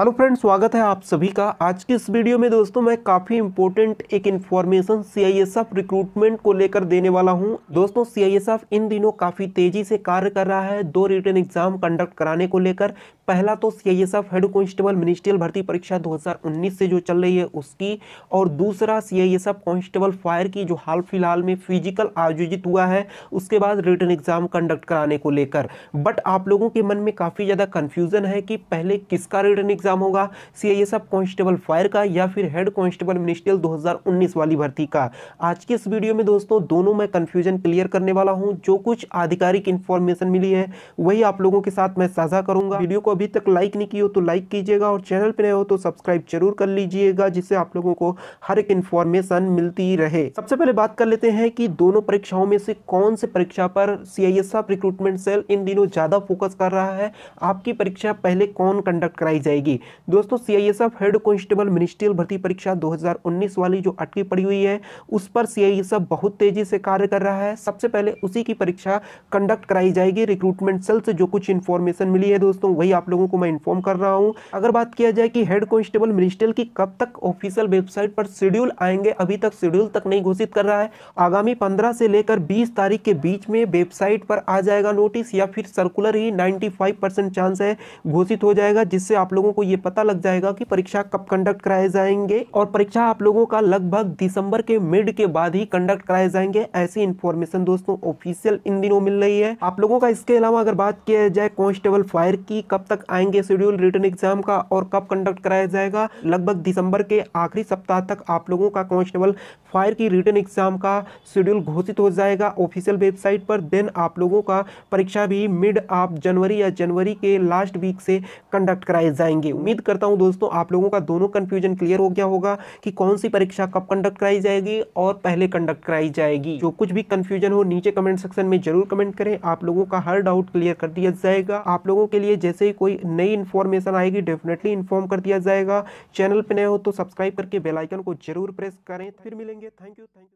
Hello friends, स्वागत है आप सभी का आज की इस वीडियो में। दोस्तों मैं काफ़ी इंपॉर्टेंट एक इन्फॉर्मेशन CISF रिक्रूटमेंट को लेकर देने वाला हूं। दोस्तों CISF इन दिनों काफ़ी तेज़ी से कार्य कर रहा है दो रिटन एग्ज़ाम कंडक्ट कराने को लेकर। पहला तो CISF हेड कांस्टेबल मिनिस्ट्रियल भर्ती परीक्षा 2019 से जो चल रही है उसकी, और दूसरा CISF कांस्टेबल फायर की जो हाल फिलहाल में फिजिकल आयोजित हुआ है उसके बाद रिटन एग्ज़ाम कंडक्ट कराने को लेकर। बट आप लोगों के मन में काफ़ी ज़्यादा कन्फ्यूज़न है कि पहले किसका रिटन एग्ज़ाम होगा, CISF कांस्टेबल फायर का या फिर हेड कांस्टेबल मिनिस्ट्रियल 2019 वाली भर्ती का। आज की इस वीडियो में दोस्तों दोनों में कन्फ्यूज़न क्लियर करने वाला हूँ। जो कुछ आधिकारिक इन्फॉर्मेशन मिली है वही आप लोगों के साथ मैं साझा करूँगा। वीडियो को अभी तक लाइक नहीं की हो तो लाइक कीजिएगा और चैनल पर नए हो तो सब्सक्राइब जरूर कर लीजिएगा, जिससे आप लोगों को हर एक इन्फॉर्मेशन मिलती रहे। सबसे पहले बात कर लेते हैं कि दोनों परीक्षाओं में से कौन से परीक्षा पर CISF रिक्रूटमेंट सेल इन दिनों ज़्यादा फोकस कर रहा है, आपकी परीक्षा पहले कौन कंडक्ट कराई जाएगी। दोस्तों CISF हेड कांस्टेबल मिनिस्ट्रियल भर्ती परीक्षा 2019 वाली जो अटकी पड़ी हुई है उस पर CISF बहुत तेजी से कार्य कर रहा है। सबसे पहले उसी की परीक्षा कंडक्ट कराई जाएगी। रिक्रूटमेंट सेल से जो कुछ इन्फॉर्मेशन मिली है दोस्तों वही आप लोगों को मैं इन्फॉर्म कर रहा हूं। अगर बात किया जाए कि हेड कांस्टेबल मिनिस्ट्रियल की कब तक ऑफिशियल वेबसाइट पर शेड्यूल आएंगे, अभी तक शेड्यूल तक नहीं घोषित कर रहा है। आगामी 15 से लेकर 20 तारीख के बीच में वेबसाइट पर आ जाएगा नोटिस या फिर सर्कुलर ही 95% चांस है घोषित हो जाएगा, जिससे आप लोगों को यह पता लग जाएगा कि परीक्षा कब कंडक्ट कराए जाएंगे। और परीक्षा आप लोगों का लगभग दिसंबर के मिड के बाद ही कंडक्ट कराए जाएंगे, ऐसी इंफॉर्मेशन दोस्तों ऑफिशियल इन दिनों मिल रही है आप लोगों का। इसके अलावा अगर बात किया जाए कांस्टेबल फायर की कब तक आएंगे शेड्यूल रिटन एग्जाम का और कब कंडक्ट कराया जाएगा, लगभग दिसंबर के आखिरी सप्ताह तक आप लोगों का कांस्टेबल फायर की रिटन एग्जाम का शेड्यूल घोषित हो जाएगा ऑफिशियल वेबसाइट पर। देन आप लोगों का परीक्षा भी मिड आप जनवरी या जनवरी के लास्ट वीक से कंडक्ट कराए जाएंगे। उम्मीद करता हूं दोस्तों आप लोगों का दोनों कन्फ्यूजन क्लियर हो गया होगा कि कौन सी परीक्षा कब कंडक्ट कराई जाएगी और पहले कंडक्ट कराई जाएगी। जो कुछ भी कन्फ्यूजन हो नीचे कमेंट सेक्शन में जरूर कमेंट करें, आप लोगों का हर डाउट क्लियर कर दिया जाएगा। आप लोगों के लिए जैसे कोई नई इन्फॉर्मेशन आएगी डेफिनेटली इन्फॉर्म कर दिया जाएगा। चैनल पे नए हो तो सब्सक्राइब करके बेल आइकन को जरूर प्रेस करें। फिर मिलेंगे, थैंक यू।